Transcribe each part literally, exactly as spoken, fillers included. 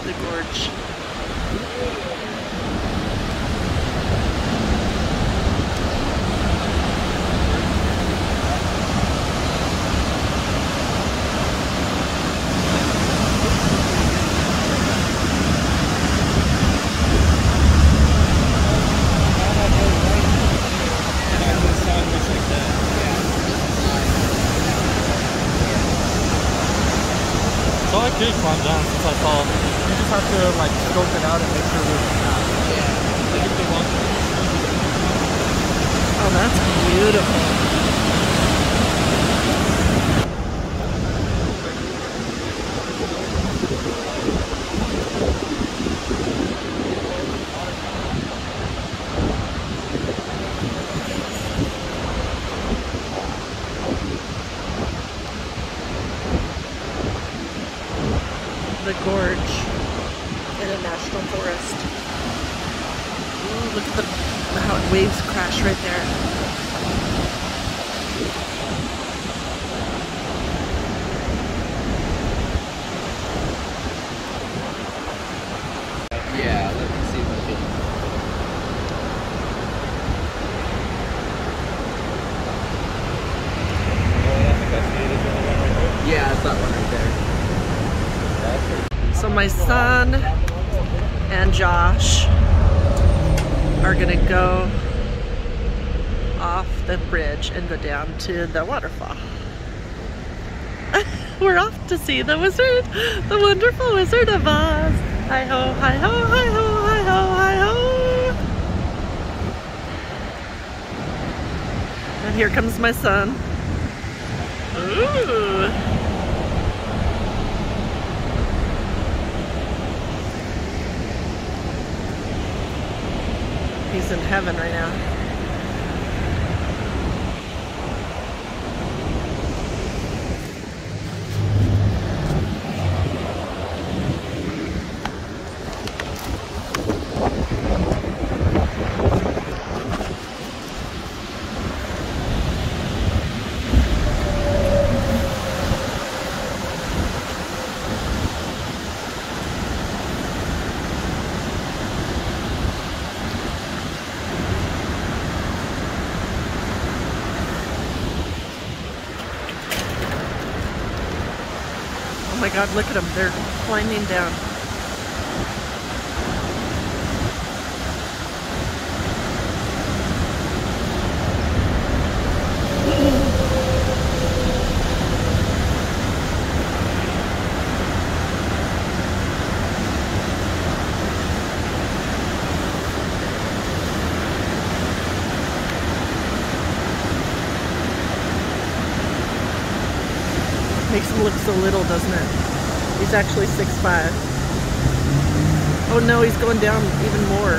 of the gorge. It's all you just have to like scope it out and make sure we uh, yeah. Like if they want to. Oh, that's beautiful. The gorge in a national forest. Ooh, look at the how it waves crash right there. Yeah, let me see what it is. Yeah, it's that one right there. So my son and Josh are gonna go off the bridge and go down to the waterfall. We're off to see the wizard, the wonderful Wizard of Oz. Hi ho, hi ho, hi ho, hi ho, hi ho. And here comes my son. Ooh. He's in heaven right now. Oh my God, look at them, they're climbing down. Makes him look so little, doesn't it? He's actually six five. Oh no, he's going down even more.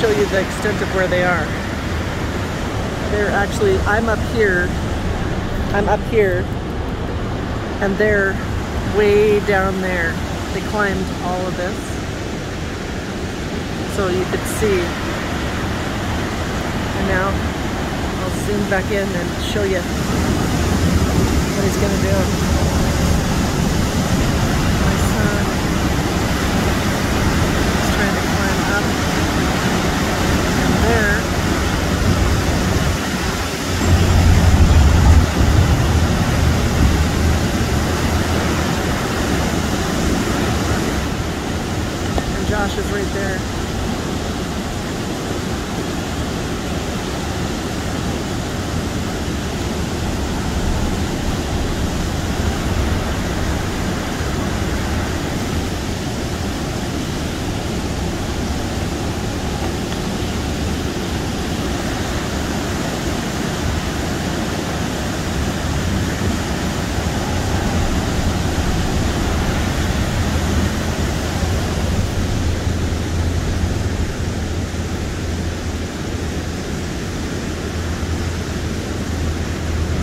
show you the extent of where they are. They're actually, I'm up here, I'm up here, and they're way down there. They climbed all of this, so you could see. And now I'll zoom back in and show you what he's gonna do. My son is trying to climb up, and there. And Josh is right there.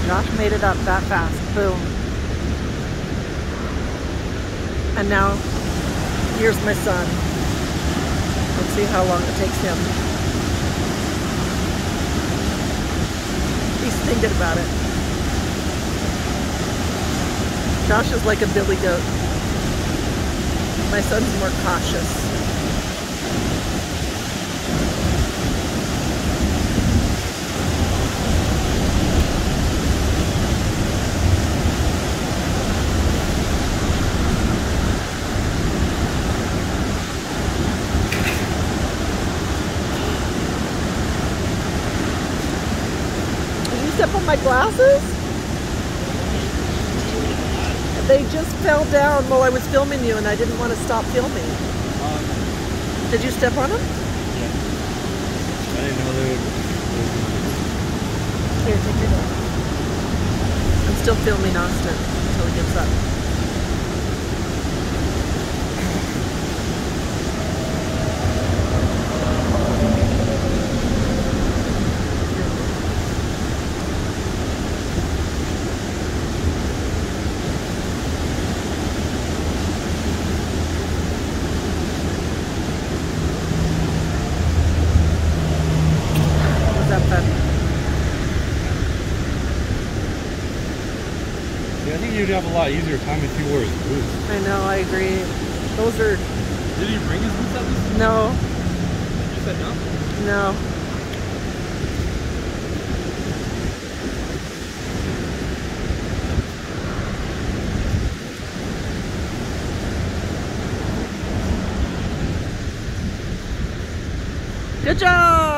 Josh made it up that fast, boom. And now, here's my son. Let's see how long it takes him. He's thinking about it. Josh is like a billy goat. My son's more cautious. My glasses? They just fell down while I was filming you, and I didn't want to stop filming. Um, Did you step on them? Yeah. I didn't know they were. Here, take your glass. I'm still filming Austin until he gives up. You'd have a lot easier time if you wore his boots. I know, I agree. Those are... Did he bring his boots up? No. You said no? No. Good job!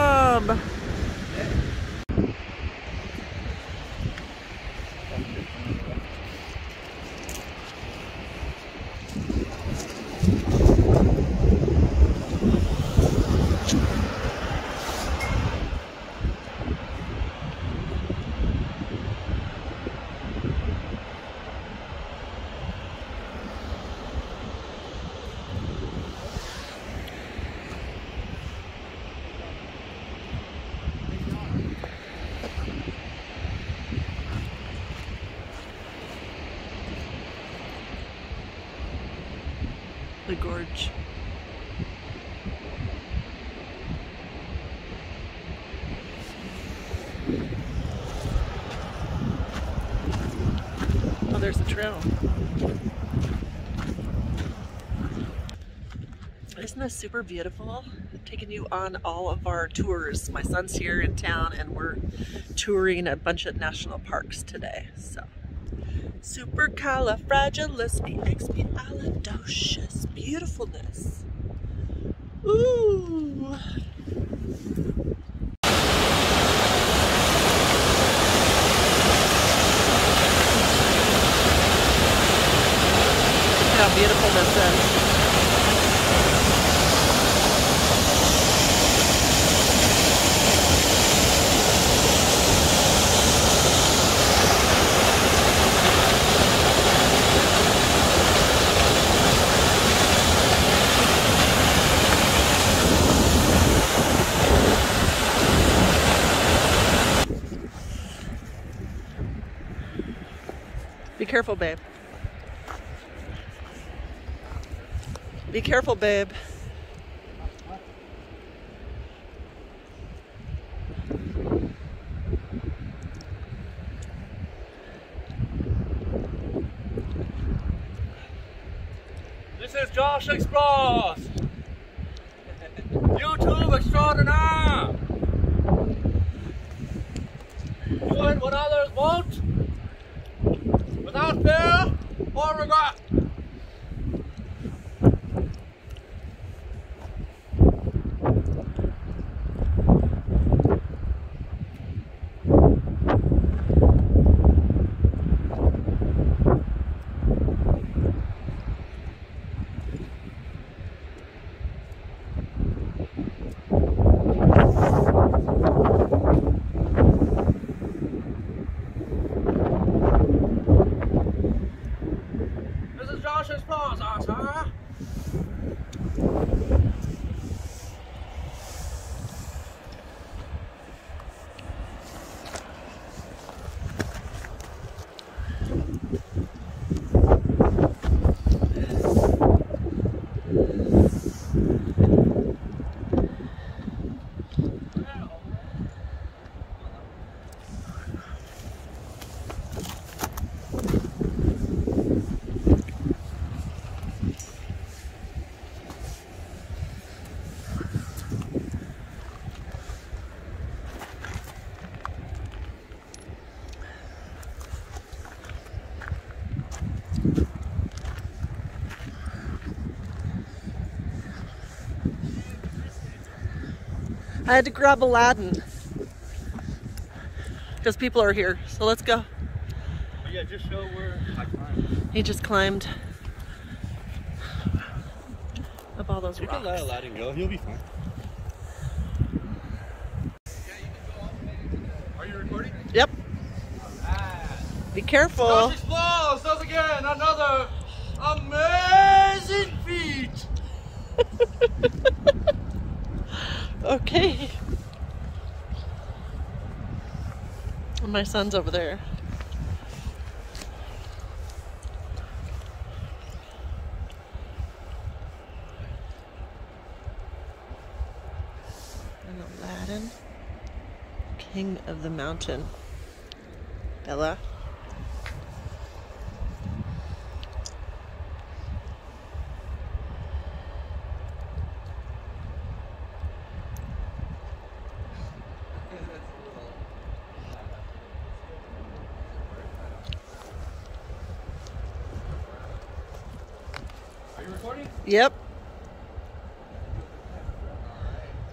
The gorge. Oh, there's the trail. Isn't this super beautiful? I'm taking you on all of our tours. My son's here in town and we're touring a bunch of national parks today. So. Supercalifragilisticexpialidocious beautifulness. Ooh. Look how beautiful this is. careful, babe. Be careful, babe. This is Josh Explores. YouTube extraordinaire. Doing what others won't, without fear or regret. I had to grab Aladdin because people are here. So let's go. But yeah, just show where I climbed. He just climbed up all those you rocks. You can let Aladdin go. He'll be fine. Are you recording? Yep. Right. Be careful. Josh does again another amazing feat. Okay. And my son's over there. And Aladdin, king of the mountain. Bella. Yep.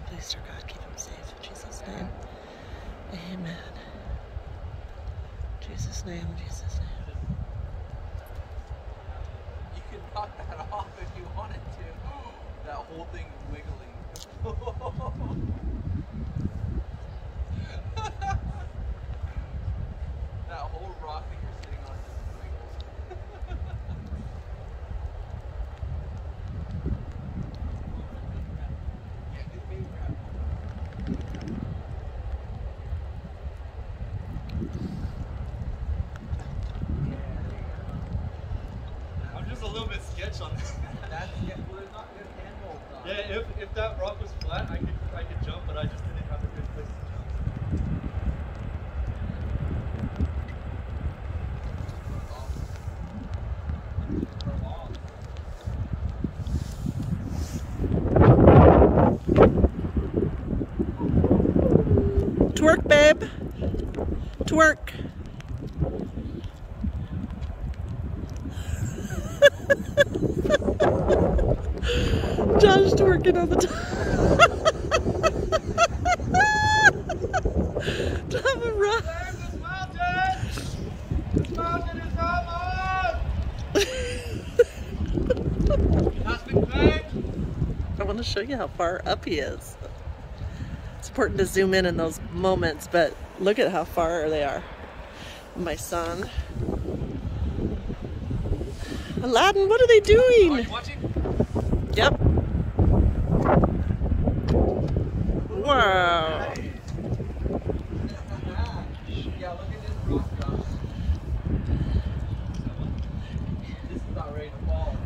Please, dear God, keep him safe in Jesus' name. Amen. Jesus' name, Jesus' name. You can knock that off if you wanted to. That whole thing wiggling. That whole rock that you're sitting on just wiggles. Twerk, babe. Twerk. Josh twerking all the time. Top of rock. This mountain. This mountain is not mine. It has been claimed. I want to show you how far up he is. It's important to zoom in in those moments, but look at how far they are. My son. Aladdin, what are they doing? Are you watching? Yep. Wow. Nice. Yeah, look at this rock, Josh.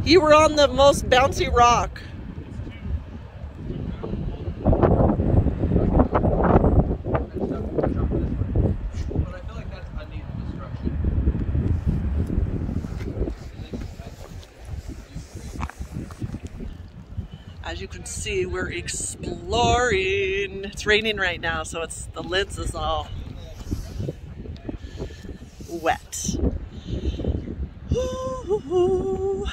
You were on the most bouncy rock. As you can see, we're exploring. It's raining right now, so it's the lens is all wet. Ooh,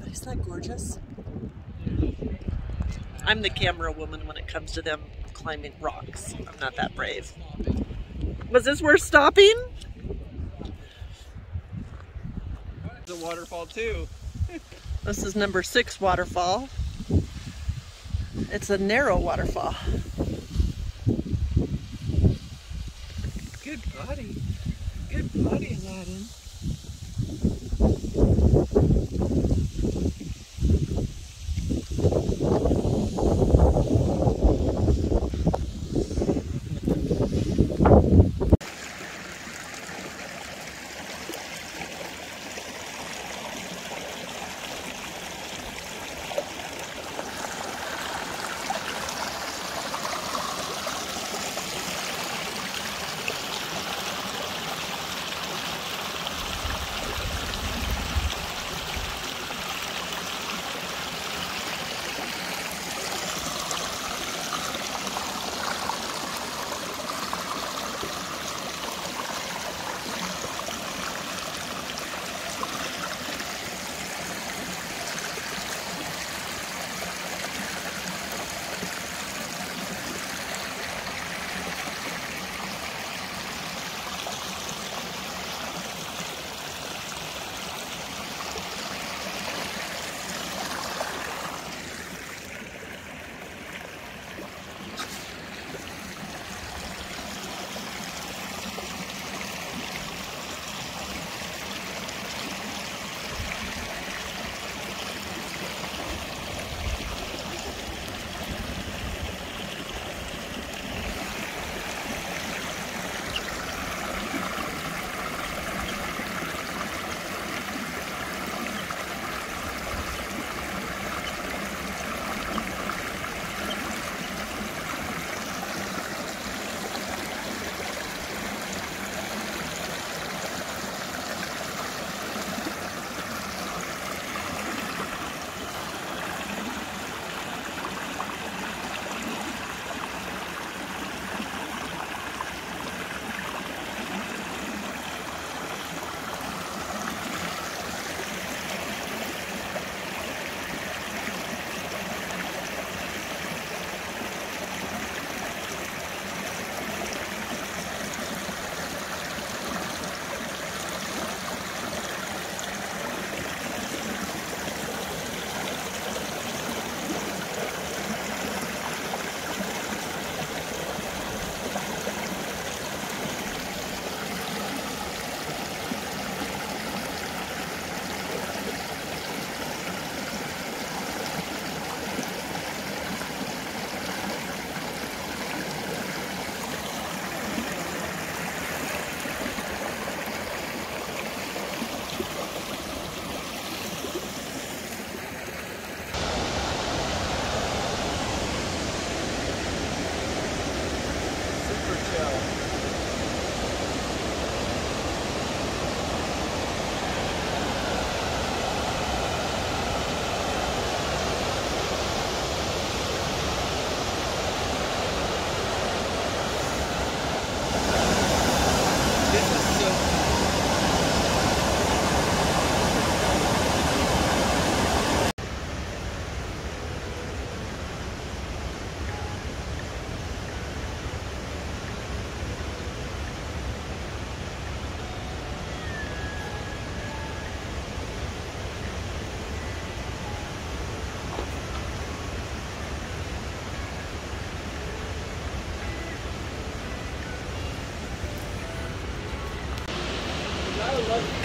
but isn't that gorgeous? I'm the camera woman when it comes to them climbing rocks. I'm not that brave. Was this worth stopping? The waterfall too. This is number six waterfall. It's a narrow waterfall. Good body. Good body, Aladdin.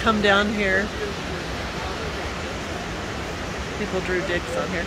Come down here. People drew dicks on here.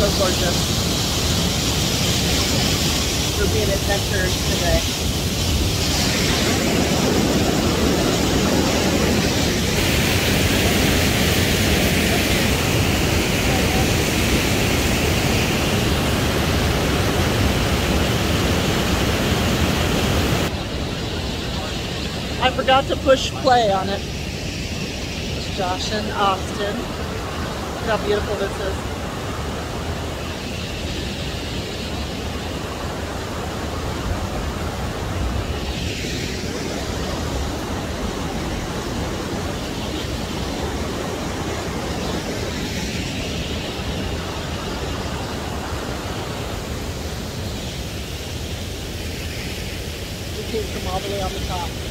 so gorgeous. We're being adventurers today. I forgot to push play on it. It's Josh and Austin. Look how beautiful this is. From all the way on the top.